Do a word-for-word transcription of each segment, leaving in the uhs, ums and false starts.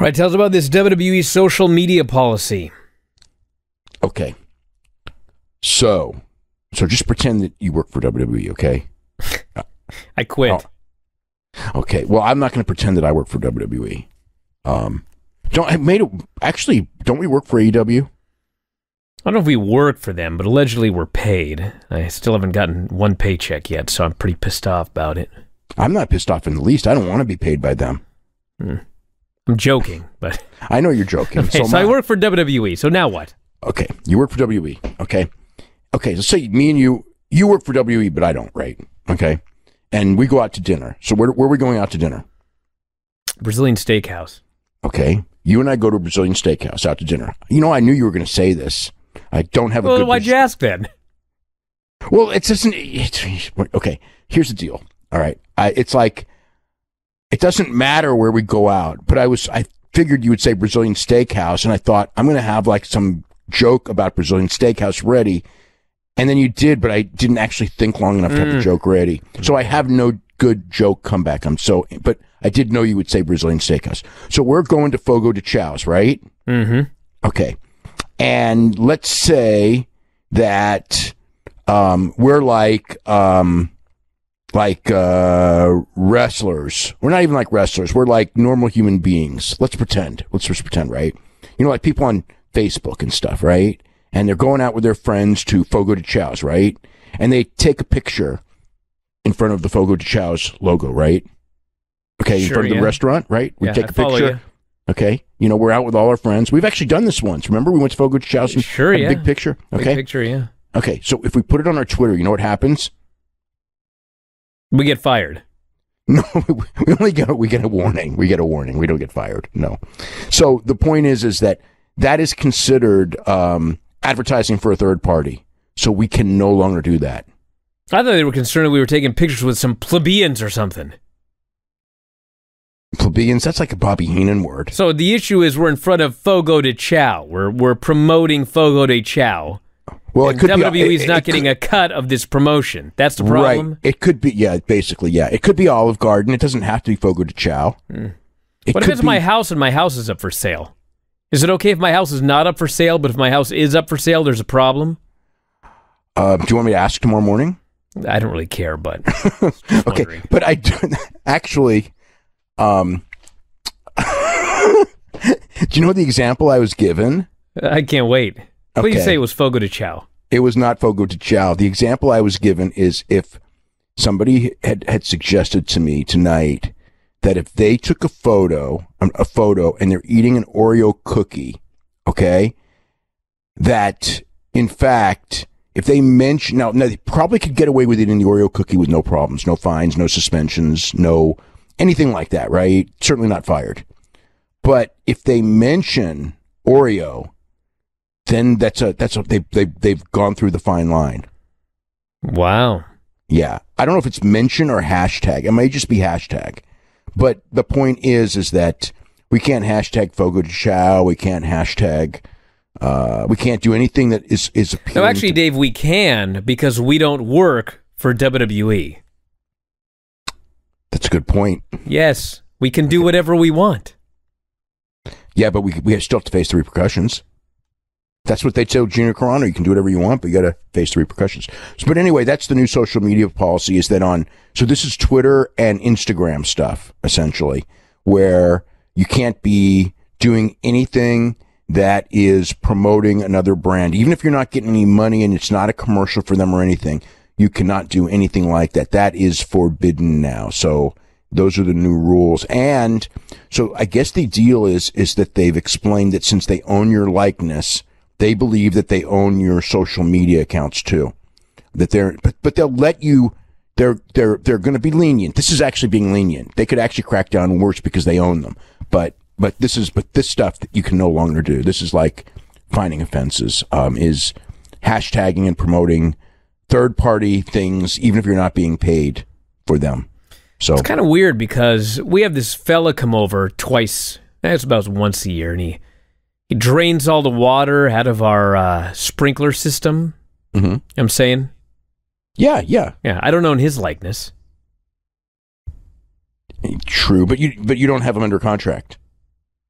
All right, tell us about this W W E social media policy. Okay. So, so just pretend that you work for W W E, okay? I quit. Oh. Okay. Well, I'm not going to pretend that I work for W W E. Um, don't I made it, actually, don't we work for A E W? I don't know if we work for them, but allegedly we're paid. I still haven't gotten one paycheck yet, so I'm pretty pissed off about it. I'm not pissed off in the least. I don't want to be paid by them. Hmm. I'm joking, but... I know you're joking. Okay, so so I work for W W E, so now what? Okay, you work for W W E, okay? Okay, let's say me and you, you work for W W E, but I don't, right? Okay? And we go out to dinner. So where, where are we going out to dinner? Brazilian steakhouse. Okay, you and I go to a Brazilian steakhouse out to dinner. You know, I knew you were going to say this. I don't have a well, good... Well, why'd you ask then? Well, it's just an... It's, okay, here's the deal, all right? I, it's like... It doesn't matter where we go out, but I was, I figured you would say Brazilian steakhouse, and I thought I'm going to have like some joke about Brazilian steakhouse ready. And then you did, but I didn't actually think long enough mm. to have the joke ready. So I have no good joke comeback. I'm so, but I did know you would say Brazilian steakhouse. So we're going to Fogo de Chão's, right? Mm-hmm. Okay. And let's say that, um, we're like, um, like uh wrestlers. We're not even like wrestlers. We're like normal human beings. Let's pretend. Let's just pretend, right? You know, like people on Facebook and stuff, right? And they're going out with their friends to Fogo de Chão's, right? And they take a picture in front of the Fogo de Chão's logo, right? Okay, sure, in front of the yeah. restaurant, right? We yeah, take I a picture. You. Okay. You know, we're out with all our friends. We've actually done this once. Remember we went to Fogo de Chão's and sure, had yeah. a big picture? Okay. Big picture, yeah. Okay. So if we put it on our Twitter, you know what happens? We get fired. No, we only get a, we get a warning. We get a warning. We don't get fired. No. So the point is, is that that is considered um, advertising for a third party. So we can no longer do that. I thought they were concerned that we were taking pictures with some plebeians or something. Plebeians? That's like a Bobby Heenan word. So the issue is we're in front of Fogo de Chão. We're we're promoting Fogo de Chão. Well, it could W W E's be, it, not it getting could, a cut of this promotion. That's the problem. Right. It could be, yeah, basically, yeah. It could be Olive Garden. It doesn't have to be Fogo de Chão. Mm. It what if it's be, my house and my house is up for sale? Is it okay if my house is not up for sale, but if my house is up for sale, there's a problem? Uh, do you want me to ask tomorrow morning? I don't really care, but... okay, wondering. But I do... Actually, um, do you know the example I was given? I can't wait. Okay. Please say it was Fogo de Chão. It was not Fogo de Chão. The example I was given is if somebody had, had suggested to me tonight that if they took a photo, a photo, and they're eating an Oreo cookie, okay, that in fact, if they mention, now, now they probably could get away with it in the Oreo cookie with no problems, no fines, no suspensions, no anything like that, right? Certainly not fired. But if they mention Oreo, then that's a that's a they they they've gone through the fine line. Wow. Yeah, I don't know if it's mention or hashtag. It may just be hashtag. But the point is, is that we can't hashtag Fogo de Chão. We can't hashtag. Uh, we can't do anything that is is. No, actually, Dave, we can because we don't work for W W E. That's a good point. Yes, we can do whatever we want. Yeah, but we we still have to face the repercussions. That's what they tell Gina Carano. You can do whatever you want, but you got to face the repercussions. So, but anyway, that's the new social media policy is that on, so this is Twitter and Instagram stuff, essentially, where you can't be doing anything that is promoting another brand. Even if you're not getting any money and it's not a commercial for them or anything, you cannot do anything like that. That is forbidden now. So those are the new rules. And so I guess the deal is, is that they've explained that since they own your likeness, they believe that they own your social media accounts too. That they're, but, but they'll let you, they're, they're, they're going to be lenient. This is actually being lenient. They could actually crack down worse because they own them. But, but this is, but this stuff that you can no longer do. This is like finding offenses, um, is hashtagging and promoting third party things, even if you're not being paid for them. So it's kind of weird because we have this fella come over twice. That's about once a year and he, He drains all the water out of our uh, sprinkler system. Mm-hmm. You know what I'm saying? Yeah, yeah. Yeah, I don't own his likeness. True, but you but you don't have him under contract.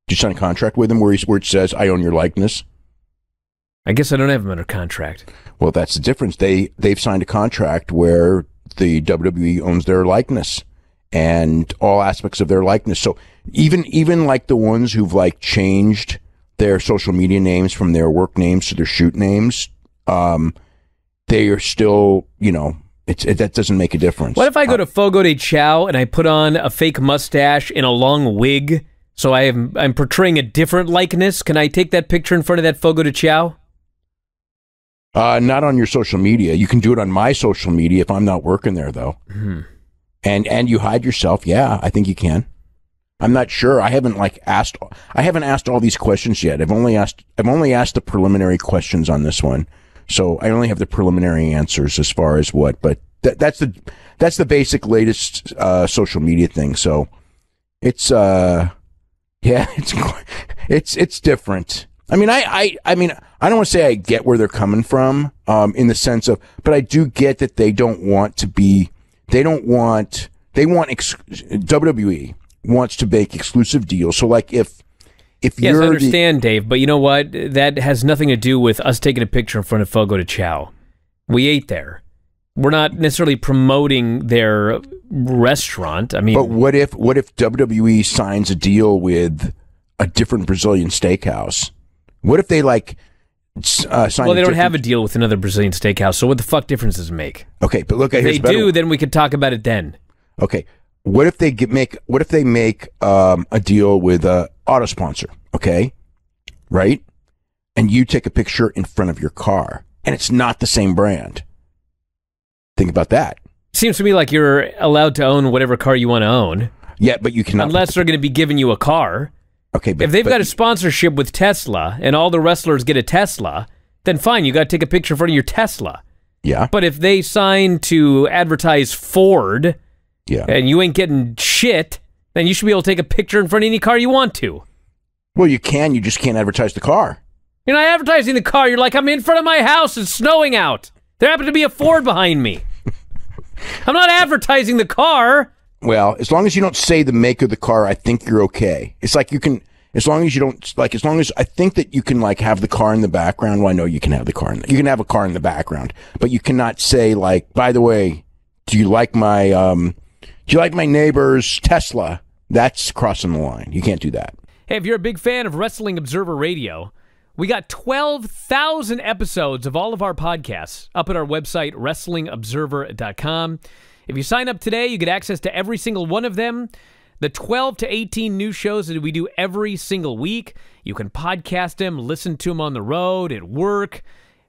Did you sign a contract with him where, he, where it says, I own your likeness? I guess I don't have him under contract. Well, that's the difference. They, they've signed a contract where the W W E owns their likeness and all aspects of their likeness. So even, even like the ones who've like changed their social media names from their work names to their shoot names, um, they are still, you know, it's, it, that doesn't make a difference. What if I go to Fogo de Chão and I put on a fake mustache and a long wig, so I am, I'm portraying a different likeness? Can I take that picture in front of that Fogo de Chão? Uh, not on your social media. You can do it on my social media if I'm not working there, though. Mm-hmm. And and you hide yourself. Yeah, I think you can. I'm not sure. I haven't like asked. I haven't asked all these questions yet. I've only asked. I've only asked the preliminary questions on this one. So I only have the preliminary answers as far as what, but th that's the that's the basic latest uh, social media thing. So it's uh, yeah, it's it's it's different. I mean, I I I mean, I don't want to say I get where they're coming from, um, in the sense of, but I do get that they don't want to be, they don't want, they want ex W W E wants to make exclusive deals. So like if. If yes, I understand, Dave, but you know what? That has nothing to do with us taking a picture in front of Fogo de Chão. We ate there. We're not necessarily promoting their restaurant. I mean, but what if what if W W E signs a deal with a different Brazilian steakhouse? What if they like uh, sign? Well, they a don't have a deal with another Brazilian steakhouse. So what the fuck difference does it make? Okay, but look, if they do, one. Then we could talk about it then. Okay. What if they get, make? What if they make um, a deal with a auto sponsor? Okay, right? And you take a picture in front of your car, and it's not the same brand. Think about that. Seems to me like you're allowed to own whatever car you want to own. Yeah, but you cannot, unless they're going to be giving you a car. Okay, but if they've but, got a sponsorship with Tesla, and all the wrestlers get a Tesla, then fine, you got to take a picture in front of your Tesla. Yeah. But if they sign to advertise Ford. Yeah. And you ain't getting shit, then you should be able to take a picture in front of any car you want to. Well, you can. You just can't advertise the car. You're not advertising the car. You're like, I'm in front of my house. It's snowing out. There happened to be a Ford behind me. I'm not advertising the car. Well, as long as you don't say the make of the car, I think you're okay. It's like you can, as long as you don't, like, as long as I think that you can, like, have the car in the background. Well, I know you can have the car in the, you can have a car in the background, but you cannot say, like, by the way, do you like my, um, do you like my neighbor's Tesla? That's crossing the line. You can't do that. Hey, if you're a big fan of Wrestling Observer Radio, we got twelve thousand episodes of all of our podcasts up at our website, Wrestling Observer dot com. If you sign up today, you get access to every single one of them, the twelve to eighteen new shows that we do every single week. You can podcast them, listen to them on the road, at work,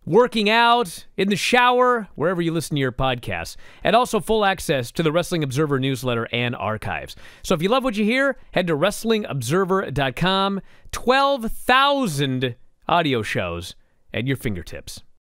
working out, in the shower, wherever you listen to your podcasts, and also full access to the Wrestling Observer newsletter and archives. So if you love what you hear, head to Wrestling Observer dot com. twelve thousand audio shows at your fingertips.